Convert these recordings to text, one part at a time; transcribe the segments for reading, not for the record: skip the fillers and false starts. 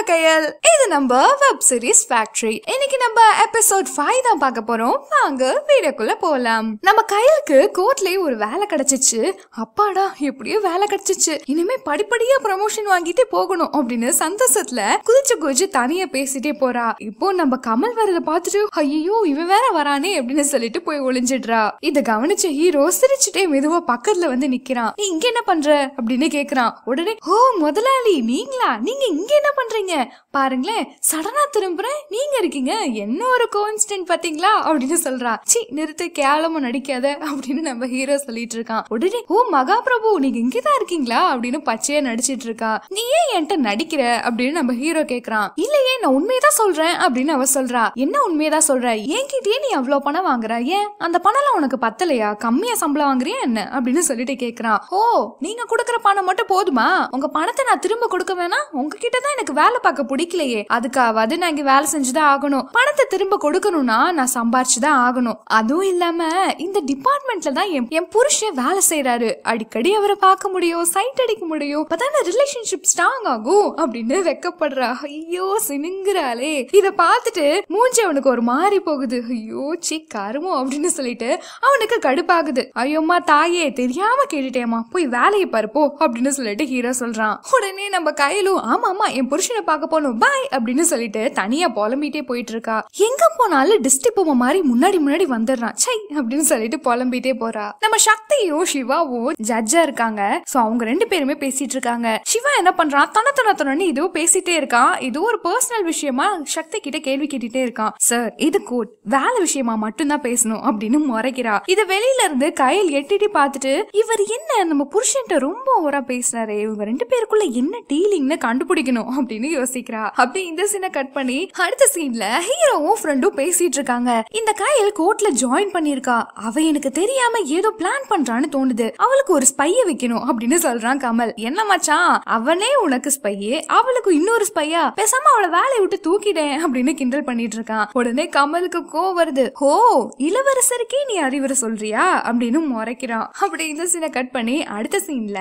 உங்க கையல் இது நம்ம வெப் சீரிஸ் ஃபேக்டரி. இன்னைக்கு நம்ம எபிசோட் 5 தான் பார்க்க போறோம். வாங்க வீடியோக்குள்ள போலாம். நம்ம கையலுக்கு கோர்ட்லயே ஒரு வேலை கிடைச்சிச்சு. அப்பாடா எப்படியோ வேலை கிடைச்சிச்சு, இனிமே படிப்படியா ப்ரமோஷன் வாங்கிட்டே போகணும் அப்படின்னு சந்தோஷத்துல குதிச்சு குதிச்சு தனியா பேசிட்டே போறா. இப்போ நம்ம கமல் வரத பாத்துட்டு ஐயோ இவ வேற வரானே அப்படின்னு சொல்லிட்டு போய் ஒளிஞ்சிடுறா. இத கவனிச்ச ஹீரோ சிரிச்சுட்டே மெதுவா பக்கத்துல வந்து நிக்கிறான். நீ இங்க என்ன பண்ற அப்படின்னு கேக்குறான். உடனே ஓ முதலாளி நீங்களா, நீங்க இங்க என்ன பண்றீங்க, பாருங்களேன் சடனா திரும்புறேன் நீங்க இருக்கீங்க, என்ன ஒரு கோஇன்சிடென்ட் பாத்தீங்களா அப்படின்னு சொல்றா. சி நிறுத்து, கேவலமா நடிக்காத அப்படின்னு நம்ம ஹீரோ சொல்லிட்டு இருக்கான். உடனே ஓ மகாபிரபு நீங்க இங்கதான் இருக்கீங்களா அப்படின்னு பச்சையா நடிச்சிட்டு இருக்கா. நீ ஏன் என்கிட்ட நடிக்கிற அப்படின்னு நம்ம ஹீரோ கேக்குறான். இல்லையே நான் உண்மையதான் சொல்றேன் அப்படின்னு அவ சொல்றா. என்ன உண்மையதான் சொல்ற, என்கிட்டயே நீ அவ்வளவு பணம் வாங்குற, ஏன் அந்த பணம்லாம் உனக்கு பத்தலையா, கம்மியா சம்பளம் வாங்குறியா என்ன அப்படின்னு சொல்லிட்டு கேக்குறான். ஓ நீங்க கொடுக்கற பணம் மட்டும் போதுமா, உங்க பணத்தை நான் திரும்ப கொடுக்க வேணா, உங்ககிட்ட தான் எனக்கு வேலை பார்க்க பிடிக்கலையே, அதுக்காவது நான் இங்க வேலை செஞ்சுதான் ஆகணும், பணத்தை திரும்ப கொடுக்கணும்னா நான் சம்பாரிச்சுதான் ஆகணும், அதுவும் இல்லாம இந்த டிபார்ட்மெண்ட்ல தான் என் புருஷன் வேலை செய்யறாரு, அடிக்கடி அவரை பார்க்க முடியும், சைட் அடிக்க முடியும், அப்பதான ரிலேஷன்ஷிப் ஸ்ட்ராங் ஆகும் அப்படின்னு வெக்கப்படுறா. ஐயோ சினுங்கிறாளே, இத பாத்துட்டு மூஞ்சி அவனுக்கு ஒரு மாறி போகுது. ஐயோ சீ கருமோ அப்படின்னு சொல்லிட்டு அவனுக்கு கடுப்பாகுது. ஐயோம்மா தாயே தெரியாம கேட்டுட்டேம்மா, போய் வேலையை பாருப்போ அப்படின்னு சொல்லிட்டு ஹீரோ சொல்றான். உடனே நம்ம கையிலும் ஆமா ஆமா என் புருஷனை பார்க்க போனும் பாய் அப்படின்னு சொல்லிட்டு தனியா புலம்பிட்டே போயிட்டு இருக்கா. எங்க போனாலும் டிஸ்டி பொம்மை மாதிரி முன்னாடி முன்னாடி வந்துடுறான் சை அப்படின்னு சொல்லிட்டு புலம்பிட்டே போறா. நம்ம சக்தியோ சிவாவோ ஜட்ஜா இருக்காங்க. சோ அவங்க ரெண்டு பேருமே பேசிட்டு இருக்காங்க. சிவா என்ன பண்றான், தனத்தனத்தனன்னு ஏதோ பேசிட்டே இருக்கான். ஏதோ ஒரு பர்சனல் விஷயமா சக்தி கிட்ட கேள்வி கேட்டுட்டே இருக்கான். சார் இது கோர்ட், வேலை விஷயமா மட்டும் தான் பேசணும் அப்படின்னு முறைக்கிறா. இத வெளியில இருந்து கையில் எட்டிட்டு பாத்துட்டு இவர் என்ன நம்ம புருஷன்ட்ட ரொம்ப ஓரா பேசினாரு, இவங்க ரெண்டு பேருக்குள்ள என்ன டீலிங்னு கண்டுபிடிக்கணும் அப்படின்னு யோசிக்கிறா. அப்படி இந்த சீனை கட் பண்ணி அடுத்த சீன்ல ஹீரோவும் ஃப்ரெண்டும் பேசிட்டு இருக்காங்க. இந்த கையல் கோர்ட்ல ஜாயின் பண்ணிருக்கா. அவ எனக்கு தெரியாம ஏதோ பிளான் பண்றான்னு தோணுது, அவளுக்கு ஒரு ஸ்பையை வைக்கணும் அப்படின்னு சொல்றான் கமல். என்ன மச்சான் அவனே உனக்கு ஸ்பையே, அவளுக்கு இன்னொரு ஸ்பையா, பேசாம அவளை வேலையை விட்டு தூக்கிட்டேன் அப்படின்னு கிண்டல் பண்ணிட்டு இருக்கான். உடனே கமலுக்கு கோவம் வருது. ஓ இளவரசருக்கே நீ அறிவுரை சொல்றியா அப்படின்னு முறைக்கிறான். அப்படி இந்த சீனை கட் பண்ணி அடுத்த சீன்ல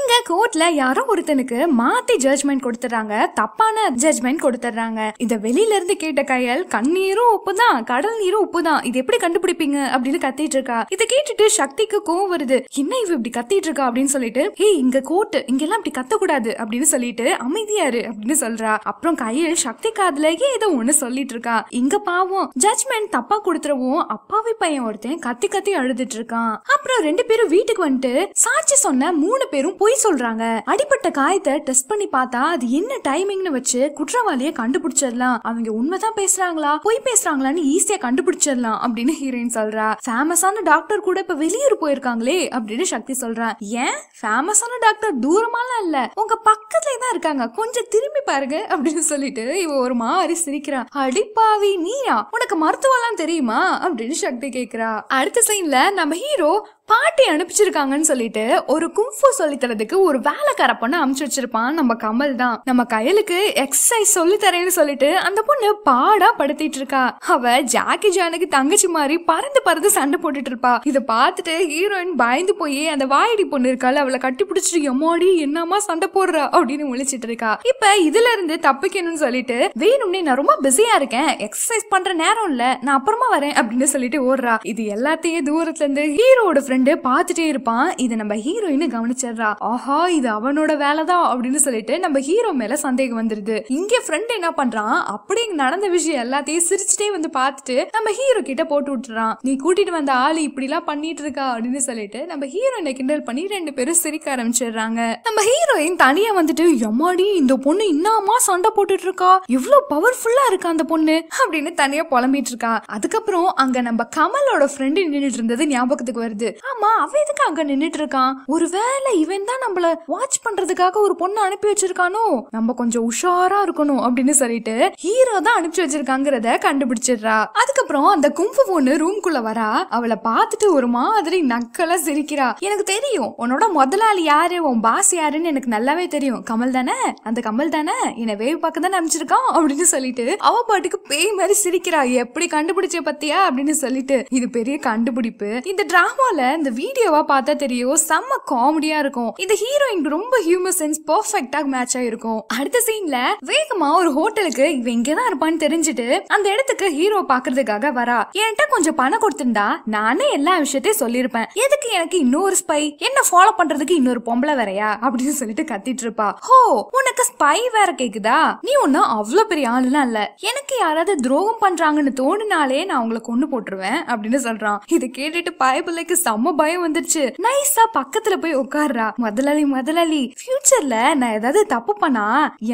இங்க கோர்ட்ல யாரோ ஒருத்தனுக்கு மாத்தி ஜட்ஜ்மெண்ட் கொடுத்துறாங்க, தப்பான ஜட்ஜ்மெண்ட் கொடுத்துறாங்க. இத வெளியில இருந்து கேட்ட கையல் கண்ணீரும் உப்புதான் கடல் நீரும் உப்புதான், இது எப்படி கண்டுபிடிப்பீங்க அப்படின்னு கத்திட்டு இருக்கா. இத கேட்டுட்டு சக்திக்கு கோவம் வருது. என்ன இவ இப்படி கத்திட்டு இருக்கா அப்படின்னு சொல்லிட்டு ஹே இங்க கோர்ட், இங்கெல்லாம் இப்படி கத்த கூடாது அப்படின்னு சொல்லிட்டு அமைதியாரு அப்படின்னு சொல்றா. அப்புறம் கையல் சக்தி காதுலயே ஏதோ ஒண்ணு சொல்லிட்டு இருக்கா. இங்க பாவம் ஜட்ஜ்மெண்ட் தப்பா கொடுத்துறவும் அப்பாவி பையன் ஒருத்தன் கத்தி கத்தி அழுதுட்டு இருக்கான். அப்புறம் ரெண்டு பேரும் வீட்டுக்கு வந்துட்டு சாட்சி சொன்ன 3 பேரும் பொய் சொல்றாங்க. அடிப்பட்ட காயத்தை டெஸ்ட் பண்ணி பார்த்தா அது என்ன டைமிங்னு வச்சு குற்றவாளியை கண்டுபிடிச்சிடலாம், அவங்க உண்மைதான் பேசுறாங்களா பொய் பேசுறாங்களான்னு ஈஸியா கண்டுபிடிச்சிடலாம் அப்படின்னு ஹீரோயின் சொல்றா. ஃபேமஸான டாக்டர் கூட இப்ப வெளியூர் போயிருக்காங்களே அப்படின்னு சக்தி சொல்றா. ஏன் ஃபேமஸான டாக்டர் தூரமாலாம் இல்ல, உங்க பக்கத்துல தான் இருக்காங்க, கொஞ்சம் திரும்பி பாருங்க அப்படின்னு சொல்லிட்டு இவ ஒரு மாதிரி சிரிக்கிறா. அடிப்பாவி நீயா, உனக்கு மருத்துவம்லாம் தெரியுமா அப்படின்னு சக்தி கேக்குறா. அடுத்த சைன்ல நம்ம ஹீரோ பாட்டி அனுப்பிச்சிருக்காங்கன்னு சொல்லிட்டு ஒரு கும்ஃபு சொல்லி தரதுக்கு ஒரு வேலைக்கார பொண்ணு அனுப்பிச்சு வச்சிருப்பான் நம்ம கமல் தான். நம்ம கையலுக்கு எக்ஸசைஸ் சொல்லி தரேன்னு சொல்லிட்டு அந்த பொண்ணு பாடா படுத்திட்டு இருக்கா. அவ ஜாக்கி ஜானுக்கு தங்கச்சி மாதிரி பறந்து பறந்து சண்டை போட்டுட்டு இருப்பா. இத பாத்துட்டு ஹீரோயின் பயந்து போய் அந்த வாயடி பொண்ணு இருக்காள் அவளை கட்டி பிடிச்சிட்டு எம்மாடி என்னமா சண்டை போடுறா அப்படின்னு முழிச்சிட்டு இருக்கா. இப்ப இதுல இருந்து தப்பிக்கணும்னு சொல்லிட்டு வேணும்னே நான் ரொம்ப பிஸியா இருக்கேன், எக்ஸசைஸ் பண்ற நேரம் இல்ல, நான் அப்புறமா வரேன் அப்படின்னு சொல்லிட்டு ஓடுறா. இது எல்லாத்தையும் தூரத்துல இருந்து ஹீரோட பாத்துட்டே இருப்பான். இத நம்ம ஹீரோயின் கவனிச்சா. ஆஹா இது அவனோட வேலைதான் அப்படின்னு சொல்லிட்டு நம்ம ஹீரோ மேல சந்தேகம் வந்துருது. இங்க ஃப்ரெண்ட் என்ன பண்றான், அப்படி நடந்த விஷயம் எல்லாத்தையும் சிரிச்சுட்டே வந்து பாத்துட்டு நம்ம ஹீரோ கிட்ட போட்டு விட்டுறான். நீ கூட்டிட்டு வந்த ஆளு இப்படி எல்லாம் பண்ணிட்டு இருக்கா அப்படின்னு சொல்லிட்டு நம்ம ஹீரோயினை கிண்டல் பண்ணி ரெண்டு பேரும் சிரிக்க ஆரம்பிச்சிடுறாங்க. நம்ம ஹீரோயின் தனியா வந்துட்டு எம்மாடி இந்த பொண்ணு இன்னமா சண்டை போட்டுட்டு இருக்கா, இவ்வளவு பவர்ஃபுல்லா இருக்கா அந்த பொண்ணு அப்படின்னு தனியா புலம்பிட்டு இருக்கா. அதுக்கப்புறம் அங்க நம்ம கமலோட ஃப்ரெண்ட் நின்றுட்டு இருந்தது ஞாபகத்துக்கு வருது. ஆமா அவன் எதுக்கு அங்க நின்னுட்டு இருக்கான், ஒருவேளை இவன் தான் நம்மள வாட்ச் பண்றதுக்காக ஒரு பொண்ணு அனுப்பி வச்சிருக்கானோ, நம்ம கொஞ்சம் உஷாரா இருக்கணும் அப்படின்னு சொல்லிட்டு ஹீரோ தான் அனுப்பி வச்சிருக்காங்கிறத கண்டுபிடிச்சிடுறா. அதுக்கப்புறம் அந்த கும்பு பொண்ணு ரூம்குள்ள வரா. அவளை பாத்துட்டு ஒரு மாதிரி நக்கலா சிரிக்கிறா. எனக்கு தெரியும் உன்னோட முதலாளி யாரு, உன் பாஸ் யாருன்னு எனக்கு நல்லாவே தெரியும், கமல் தானே, அந்த கமல் தானே என்னை வேவ் பார்க்க தானே அனுப்பிச்சிருக்கான் அப்படின்னு சொல்லிட்டு அவ பாட்டுக்கு பேய் மாதிரி சிரிக்கிறா. எப்படி கண்டுபிடிச்ச பத்தியா அப்படின்னு சொல்லிட்டு இது பெரிய கண்டுபிடிப்பு. இந்த டிராமால இந்த வீடியோவா பார்த்தா தெரியும் செம்ம காமெடியா இருக்கும். இந்த ஹீரோயின் ரொம்ப ஹியூமர் சென்ஸ் பெர்ஃபெக்ட்டா மேட்ச் ஆயிருக்கும். அடுத்த சீன்ல வேகமா Rama ஒரு ஹோட்டலுக்கு இவ எங்க தான் இருப்பான்னு தெரிஞ்சிட்டு அந்த இடத்துக்கு ஹீரோ பாக்குறதுக்காக வரா. என்கிட்ட கொஞ்சம் பணம் கொடுத்திருந்தா நானே எல்லா விஷயத்தையும் சொல்லிருப்பேன். எதுக்கு எனக்கு இன்னொரு ஸ்பை, என்ன ஃபாலோ பண்றதுக்கு இன்னொரு பொம்பளை வரையா அப்படின்னு சொல்லிட்டு கத்திட்டு இருப்பா. ஹோ, உனக்கு ஸ்பை வேற கேக்குதா? நீ ஒன்னும் அவ்வளவு பெரிய ஆளுலாம் இல்ல. எனக்கு யாராவது துரோகம் பண்றாங்கன்னு தோணுனாலே நான் உங்களை கொண்டு போட்டுருவேன் அப்படின்னு சொல்றான். இதை கேட்டுட்டு பயபிள்ளைக்கு செம்ம பயம் வந்துருச்சு. நைஸா பக்கத்துல போய் உட்கார்றா. முதலாளி, ஃபியூச்சர்ல நான் ஏதாவது தப்பு பண்ணா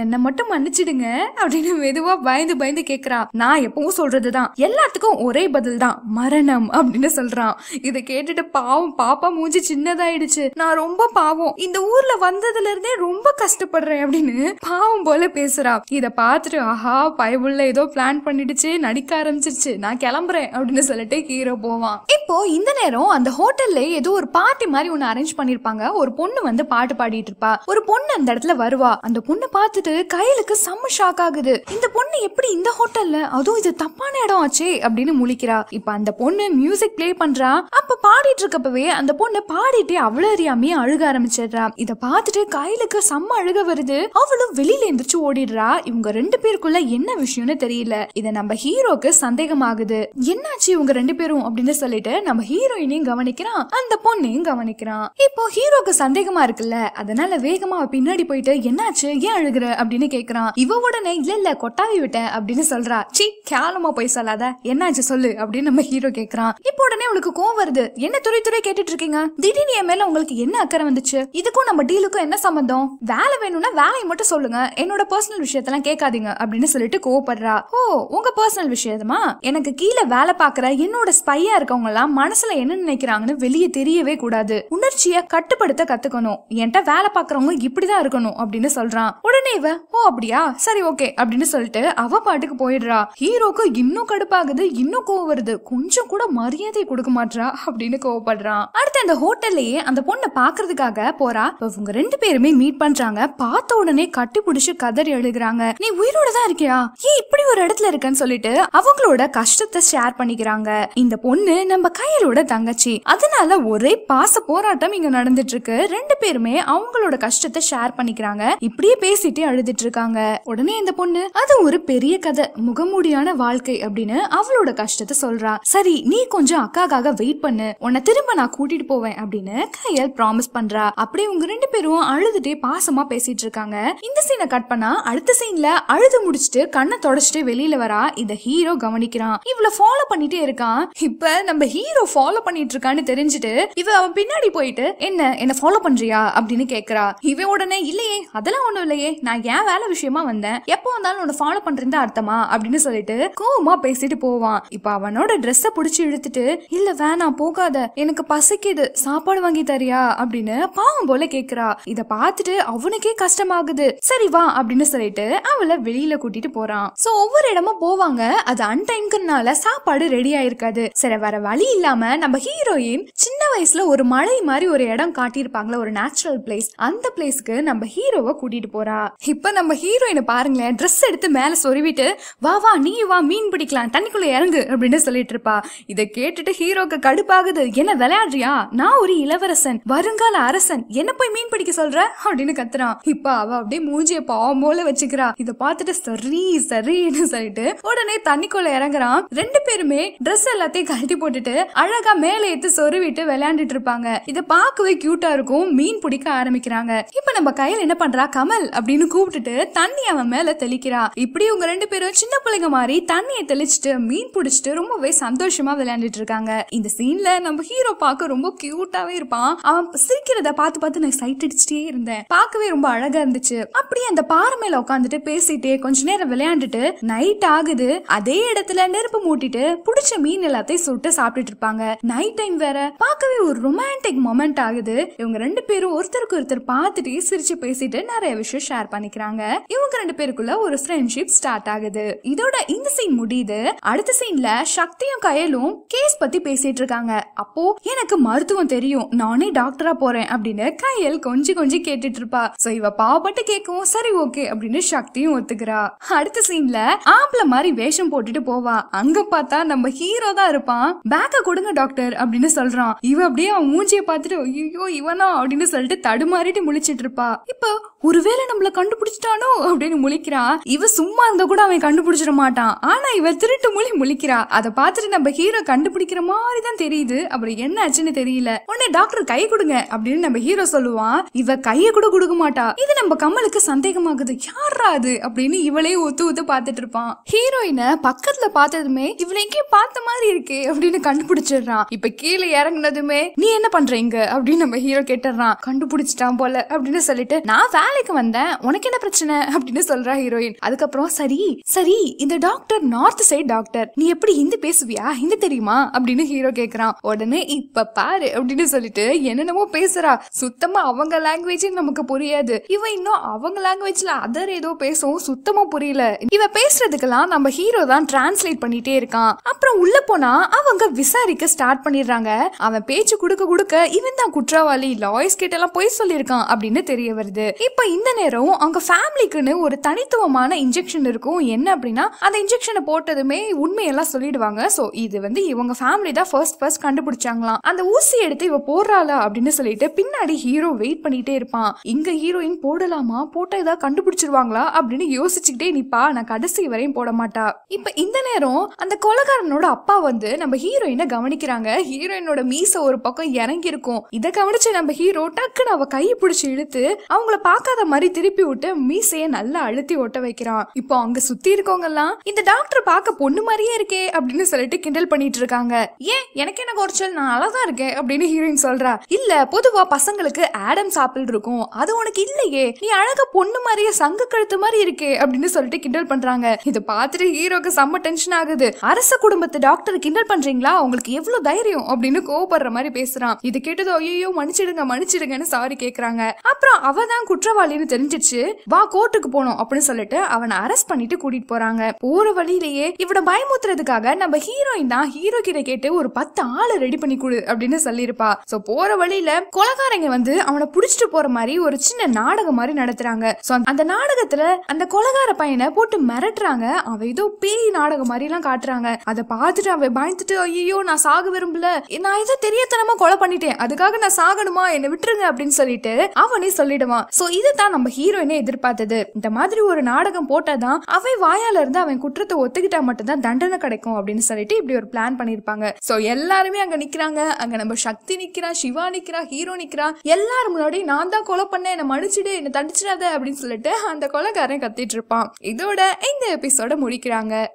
என்ன மட்டும் மன்னிச்சிடுங்க அப்படின்னு மெதுவா பயந்து பயந்து கேக்குறா. நான் எப்பவும் சொல்றதுதான், எல்லாத்துக்கும் ஒரே பதில் தான், மரணம் அப்படின்னு சொல்றான். இதை கேட்டுட்டு பாவம் பாப்பா மூஞ்சி சின்னதாயிடுச்சு. நான் ரொம்ப பாவம், இந்த ஊர்ல வந்ததுல இருந்தே ரொம்ப கஷ்டப்படுறேன் அப்படின்னு பாவம் போல பேசுறா. இத பாத்துட்டு ஆஹா பயபுள்ள ஏதோ பிளான் பண்ணிடுச்சு, நடிக்க ஆரம்பிச்சிருச்சு, நான் கிளம்புறேன் அப்படின்னு சொல்லிட்டு ஹீரோ போவான். இப்போ இந்த நேரம் அந்த ஹோட்டல்ல ஏதோ ஒரு பார்ட்டி மாதிரி ஒன்னு அரேஞ்ச் பண்ணிருப்பாங்க. ஒரு பொண்ணு வந்து பாட்டு பாடிட்டு இருப்பா. ஒரு பொண்ணு அந்த இடத்துல வருவா. அந்த பொண்ணு பாத்துட்டு கையலுக்கு செம்ம ஷாக் ஆகுது. இந்த பொண்ணு எப்படி இந்த ஹோட்டல்ல, அதுவும் இது தப்பான இடம் ஆச்சே அப்படின்னு முழிக்கிறா. இப்ப அந்த பொண்ணு மியூசிக் பிளே பண்றா. அப்ப பாடிட்டு இருக்கப்பவே அந்த பொண்ணு பாடிட்டு அவ்வளவு அறியாமையே அழுக ஆரம்பிச்சிடுறா. இத பாத்துட்டு கையலுக்கு செம்ம அழுக வருது. அவளும் வெளியில எந்திரிச்சு ஓடிடுறா. இவங்க ரெண்டு பேருக்குள்ள என்ன விஷயம்னு தெரியல. இத நம்ம ஹீரோக்கு சந்தேகமாகுது. என்னாச்சு இவங்க ரெண்டு பேரும் அப்படின்னு சொல்லிட்டு நம்ம ஹீரோயினையும் கவனிக்கிறான், அந்த பொண்ணையும் கவனிக்கிறான். இப்போ ஹீரோக்கு சந்தேகமா இருக்குல்ல, அதனால வேகமா பின்னாடி போயிட்டு என்னாச்சு ஏன் அழுகுற அப்படின்னு கேக்குறான். இவ உடனே இல்ல இல்ல கொட்டாவி விட்டேன் அப்படின்னு சொல்றா. சீ கேவலமா போய் சொல்லாத, என்னாச்சு சொல்லு அப்படின்னு நம்ம ஹீரோ கேக்குறான். இப்போ உடனே உங்களுக்கு கோவம் வருது, என்ன துறை துறை கேட்டுட்டு இருக்கீங்க, திடீர்னு என் மேல உங்களுக்கு என்ன அக்கறை வந்துச்சு, இதுக்கும் நம்ம டீலுக்கும் என்ன சம்பந்தம், வேலை வேணும்னா வேலையை மட்டும் சொல்லுங்க, என்னோட பர்சனல் விஷயத்தெல்லாம் கேட்காதீங்க அப்படின்னு சொல்லிட்டு கோவப்படுறா. ஓ, உங்க பர்சனல் விஷயமா? எனக்கு கீழே வேலை பாக்குற என்னோட ஸ்பையா இருக்கவங்க எல்லாம் மனசுல என்ன நினைக்கிறாங்கன்னு வெளியே தெரியவே கூடாது, உணர்ச்சிய கட்டுப்படுத்த கத்துக்கணும், என்கிட்ட வேலை பாக்குறவங்க இப்படிதான் இருக்கணும் அப்படின்னு சொல்றான். உடனே இவ ஓ அப்படியா சரி ஓகே அப்படின்னு சொல்லிட்டு அவ பாட்டுக்கு போயிடுறா. ஹீரோக்கு இன்னும் கடுப்பாகுது, இன்னும் கோவம் வருது, கொஞ்சம் கூட மரியாதை கொடுக்க மாட்டா அப்படின்னு கோவப்படுறான். அடுத்து அந்த ஹோட்டல்லயே அந்த பொண்ணை பாக்குறதுக்காக போறா. இவங்க ரெண்டு பேருமே மீட் பண்றாங்க. பார்த்த உடனே கட்டி பிடிச்சு கதறி எழுதுறாங்க. நீ உயிரோட தான் இருக்கியா, ஏன் இப்படி ஒரு இடத்துல இருக்கன்னு சொல்லிட்டு அவங்களோட கஷ்டத்தை ஷேர் பண்ணிக்கிறாங்க. இந்த பொண்ணு நம்ம கையலோட தங்கச்சி, அதனால ஒரே பாச போராட்டம் இங்க நடந்துட்டு இருக்கு. ரெண்டு பேருமே அவங்களோட கஷ்டத்தை ஷேர் பண்ணிக்கிறாங்க. இப்படியே பேசிட்டு அழுதுட்டு இருக்காங்க. உடனே இந்த பொண்ணு அது ஒரு பெரிய கதை, முகமூடியான வாழ்க்கை அப்படின்னு அவளோட கஷ்டத்தை சொல்றா. சரி நீ கொஞ்சம் அக்காக்காக வெயிட் பண்ணு, உன்னை திரும்ப நான் கூட்டிட்டு போவேன் அப்படின்னு கையல் ப்ராமிஸ் பண்றா. அப்படியே உங்க ரெண்டு பேரும் அழுதுட்டே பாசமா பேசிட்டு இருக்காங்க. இந்த சீனை கட் பண்ணா அடுத்த சீன்ல அழுது முடிச்சுட்டு கண்ணை தொடச்சிட்டு வெளியில வரா. இத ஹீரோ கவனிக்கிறான். இவளை ஃபாலோ பண்ணிட்டே இருக்கான். இப்ப நம்ம ஹீரோ ஃபாலோ பண்ணிட்டு இருக்கான்னு தெரிஞ்சுட்டு இவ அவன் பின்னாடி போயிட்டு என்ன ஃபாலோ பண்றியா அப்படின்னு கேக்குறா. இவ உடனே இல்லையே அதெல்லாம் ஒண்ணும் இல்லையே, நான் ஏன் வேலை விஷயமா வந்தேன், எப்போ வந்தாலும் உன்னை ஃபாலோ பண்றது அர்த்தமா அப்படின்னு சொல்லிட்டு கோவமா பேசிட்டு போவான். இப்ப அவனோட ட்ரெஸ்ஸ புடிச்சு இழுத்துட்டு இல்ல வேணா போகாத, எனக்கு பசிக்குது, சாப்பாடு வாங்கி தரியா அப்படின்னு பாவம் போல கேக்குறா. இத பாத்துட்டு அவனுக்கே கஷ்டமாகுது. சரி வா அப்படின்னு சொல்லிட்டு அவளை வெளியில கூட்டிட்டு போறான். சோ ஒவ்வொரு இடமா போவாங்க. அது அன்டைம்க்குனால சாப்பாடு ரெடி ஆயிருக்காது. சரி வர வழி இல்லாம நம்ம ஹீரோயின் சின்ன வயசுல ஒரு மலை மாதிரி ஒரு இடம் காட்டியிருப்பாங்களே, ஒரு நேச்சுரல் பிளேஸ், அந்த பிளேஸ்க்கு நம்ம ஹீரோவை கூட்டிட்டு போறா. இப்ப நம்ம ஹீரோயினை பாருங்களேன், ட்ரெஸ் எடுத்து மேல சொருவிட்டு வா வா நீ வா மீன் பிடிக்கலாம், தண்ணிக்குள்ள இறங்கு அப்படின்னு சொல்லிட்டு இருப்பா. இதை கேட்டுட்டு ஹீரோக்கு கடுப்பாகுது. என்ன விளையாடுறியா, நான் ஒரு இளவரசன், வருங்கால அரசன், என்ன போய் மீன் பிடிக்க சொல்ற அப்படின்னு கத்துறான். இப்ப அவ அப்படியே மூஞ்சிய பாவம் போல வச்சுக்கிறா. இதை பார்த்துட்டு சரி சரின்னு சொல்லிட்டு உடனே தண்ணிக்குள்ள இறங்குறான். ரெண்டு பேருமே ட்ரெஸ் எல்லாத்தையும் கழட்டி போட்டுட்டு அழகா மேல ஏத்து சொருவிட்டு விளையாண்டுட்டு இருப்பாங்க. இத பார்க்கவே கியூட்டா இருக்கும். மீன் பிடிக்க ஆரம்பிக்கிறாங்க. இப்ப நம்ம கையில என்ன பண்றா, கமல் அப்படின்னு கூப்பிட்டுட்டு தண்ணி அவன் மேல தெளிக்கிறா. இப்படி உங்க ரெண்டு பேரும் சின்ன பிள்ளைங்க மாதிரி தண்ணியை தெளிச்சுட்டு மீன் பிடிச்சிட்டு ரொம்பவே சந்தோஷமா விளையாண்டுட்டு இருக்காங்க. இந்த சீன்ல நம்ம ஹீரோ பார்க்க ரொம்ப கியூட்டாவே இருப்பான். அவன் சிரிக்கிறத பார்த்து பார்த்து நான் சைட் அடிச்சுட்டே இருந்தேன், பார்க்கவே ரொம்ப அழகா இருந்துச்சு. அப்படியே அந்த பாறை மேல உட்காந்துட்டு பேசிட்டே கொஞ்ச நேரம் விளையாண்டுட்டு நைட் ஆகுது. அதே இடத்துல நெருப்பு மூட்டிட்டு பிடிச்ச மீன் எல்லாத்தையும் சுட்டு சாப்பிட்டுட்டு இருப்பாங்க. நைட் டைம் வேற, பார்க்கவே ஒரு ரொமான்டிக் மொமெண்ட் ஆகுது. இவங்க ரெண்டு பேரும் ஒருத்தருக்கு ஒருத்தர் பார்த்துட்டு சிரிச்சு பேசிட்டு நிறைய விஷயம் ஷேர் பண்ணிக்கிறாங்க. இவங்க ரெண்டு பேருக்குள்ள ஒரு ஃப்ரெண்ட்ஷிப் ஸ்டார்ட் ஆகுது. இதோட இந்த சீன் முடியுது. அடுத்த சீன்ல சக்தியும் கயலும் கேஸ் பத்தி பேசிட்டு இருக்காங்க. அப்போ எனக்கு மருத்துவம் தெரியும், நானே டாக்டரா போறேன் அப்படின்னு கயல் கொஞ்சம் கொஞ்சம் கேட்டுட்டு இருப்பா. சோ இவ பாவப்பட்டு கேட்கவும் சரி ஓகே அப்படின்னு சக்தியும் ஒத்துக்கிறா. அடுத்த சீன்ல ஆம்பளை மாதிரி வேஷம் போட்டுட்டு போவா. அங்க பார்த்தா நம்ம ஹீரோ தான் இருப்பான். பேக்க கொடுங்க டாக்டர் அப்படின்னு சொல்றான். இவ அப்படியே அவன் மூஞ்சிய பாத்துட்டு ஐயோ இவனா அப்படின்னு சொல்லிட்டு தடுமாறிட்டு முழிச்சிட்டு இருப்பா. இப்ப ஒருவேளை நம்மள கண்டுபிடிச்சிட்டானோ அப்படின்னு முழிக்கிறா. இவ சும்மா இருந்த கூட அவன் கண்டுபிடிச்சிட மாட்டான். ஆனா இவ திருட்டு முழி முழிக்கிறா. அதை பார்த்துட்டு நம்ம ஹீரோ கண்டுபிடிக்கிற மாதிரி தான் தெரியுது. அப்புறம் என்ன ஆச்சுன்னு தெரியல. உடனே டாக்டர் கை கொடுங்க அப்படின்னு நம்ம ஹீரோ சொல்லுவான். இவ கையை கூட கொடுக்க மாட்டா. இது நம்ம கமலுக்கு சந்தேகமாகுது. யாரா அது அப்படின்னு இவளே ஒத்து ஒத்து பாத்துட்டு இருப்பான். ஹீரோயின பக்கத்துல பார்த்ததுமே இவளை எங்கே பார்த்த மாதிரி இருக்கு அப்படின்னு கண்டுபிடிச்சிடுறான். இப்ப கீழே இறங்குனதுமே நீ என்ன பண்றீங்க அப்படின்னு நம்ம ஹீரோ கேட்டுறான். கண்டுபிடிச்சிட்டான் போல அப்படின்னு சொல்லிட்டு நான் வேலைக்கு வந்தேன், உனக்கு என்ன பிரச்சனை அப்படின்னு சொல்றா ஹீரோயின். அதுக்கப்புறம் சரி சரி இந்த டாக்டர் நார்த் சைடு டாக்டர், நீ எப்படி ஹிந்தி பேசுவியா, ஹிந்தி தெரியுமா அப்படின்னு ஹீரோ கேக்குறான். உடனே இப்ப பாரு அப்படின்னு சொல்லிட்டு என்னென்னமோ பேசுறா. சுத்தமா அவங்க லாங்குவேஜ் நமக்கு புரியாது. இவ இன்னும் அவங்க லாங்குவேஜ்ல அதர் ஏதோ பேசவும் சுத்தமா புரியல. இவ பேசுறதுக்கெல்லாம் நம்ம ஹீரோ தான் டிரான்ஸ்லேட் பண்ணிட்டே இருக்கான். அப்புறம் உள்ள போனா அவங்க விசாரிக்க ஸ்டார்ட் பண்ணிடுறாங்க. அவன் பேச்சு கொடுக்க கொடுக்க இவன் தான் குற்றவாளி, லாயர்ஸ் கிட்ட எல்லாம் போய் சொல்லிருக்கான் அப்படின்னு தெரிய வருது. இப்ப இந்த நேரம் அவங்க ஃபேமிலிக்குன்னு ஒரு தனித்துவமான இன்ஜெக்ஷன் இருக்கும். என்ன அப்படின்னா அந்த இன்ஜெக்ஷனை போட்டதுமே உண்மையெல்லாம் சொல்லிடுவாங்க. சோ இது வந்து இவங்க ஃபேமிலி தான் ஃபர்ஸ்ட் கண்டுபிடிச்சாங்களாம். அந்த ஊசி எடுத்து இவ போடுறாளா அப்படின்னு சொல்லிட்டு பின்னாடி ஹீரோ வெயிட் பண்ணிட்டே இருப்பான். இங்க ஹீரோயின் போடலாமா, போட்டா ஏதாவது கண்டுபிடிச்சிருவாங்களா அப்படின்னு யோசிச்சுக்கிட்டே நிப்பா. நான் கடைசி வரையும் போட மாட்டா. இப்ப இந்த நேரம் அந்த கொலகாரனோட அப்பா வந்து நம்ம ஹீரோயினை கவனிக்கிறாங்க. ஹீரோயினோட மீச ஒரு பக்கம் இறங்கி இருக்கும். இதை கவனிச்சு நம்ம ஹீரோ டக்குன்னு அவ கையை பிடிச்சு இழுத்து அவங்கள பாக்காத மாதிரி திருப்பி விட்டு மீசைய நல்லா அழுத்தி ஒட்ட வைக்கிறான். இப்போ அங்க சுத்தி இருக்கவங்க எல்லாம் இந்த டாக்டர் பாக்க பொண்ணு மாதிரியே இருக்கே அப்படின்னு சொல்லிட்டு கிண்டல் பண்ணிட்டு இருக்காங்க. ஏன் எனக்கு என்ன குறைச்சல், நான் அழகா இருக்கேன் அப்படின்னு ஹீரோயின் சொல்றா. இல்ல பொதுவா பசங்களுக்கு ஆடம் சாப்பிள் இருக்கும், அது உனக்கு இல்லையே, நீ அழகா பொண்ணு மாதிரியே சங்க கழுத்து மாதிரி இருக்கே அப்படின்னு சொல்லிட்டு கிண்டல் பண்றாங்க. இதை பார்த்துட்டு ஹீரோக்கு செம்ம டென்ஷன் ஆகுது. அரச குடும்பத்து டாக்டர் கிண்டல் பண்றீங்களா, உங்களுக்கு எவ்வளவு தைரியம் அப்படின்னு கோபப்படுற மாதிரி பேசுறான். இது கேட்டது ஐயோ மன்னிச்சிடுங்க மன்னிச்சிடுங்கன்னு சாரி கேக்குறாங்க. அப்புறம் அவ தான் குற்றவாளின்னு தெரிஞ்சிச்சு, வா கோர்ட்டுக்கு போனோம் அப்படின்னு சொல்லிட்டு அவனை அரெஸ்ட் பண்ணிட்டு கூட்டிட்டு போறாங்க. போற வழியிலேயே இவட பயமுத்துறதுக்காக நம்ம ஹீரோயின் தான் ஹீரோ கிட்ட கேட்டு ஒரு 10 ஆளை ரெடி பண்ணி கொடு அப்படின்னு சொல்லிருப்பா. சோ போற வழியில கொலகாரங்க வந்து அவனை புடிச்சிட்டு போற மாதிரி ஒரு சின்ன நாடகம் மாதிரி நடத்துறாங்க. சோ அந்த நாடகத்துல அந்த கொலகார பையனை போட்டு மிரட்டுறாங்க. அவ ஏதோ பேய் நாடகம் மாதிரி எல்லாம் காட்டுறாங்க. அதை பார்த்துட்டு அவ பயந்துட்டு ஐயோ நான் சாக விரும்பல, நான் ஏதோ தெரியாதனமா கொலை பண்ணிட்டேன், அதுக்காக நான் சாகணுமா, என்ன விட்டுருங்க அப்படின்னு சொல்லிட்டு அவனே சொல்லிடுவான். சோ இதுதான் நம்ம ஹீரோயினே எதிர்பார்த்தது. இந்த மாதிரி ஒரு நாடகம் போட்டாதான் அவன் வாயால இருந்து அவன் குற்றத்தை ஒத்துக்கிட்டா மட்டும் தான் தண்டனை கிடைக்கும் அப்படின்னு சொல்லிட்டு இப்படி ஒரு பிளான் பண்ணிருப்பாங்க. சோ எல்லாருமே அங்க நிக்கிறாங்க. அங்க நம்ம சக்தி நிக்கிறா, சிவா நிக்கிறா, ஹீரோ நிக்கிறா. எல்லாரும் முன்னாடி நான் தான் கொலை பண்ணேன், என்ன மன்னிச்சிடு, என்ன தண்டிச்சிடாத அப்படின்னு சொல்லிட்டு அந்த கொலைக்காரன் கத்திட்டு இருப்பான். இதோட இந்த எபிசோட முடிக்கிறாங்க.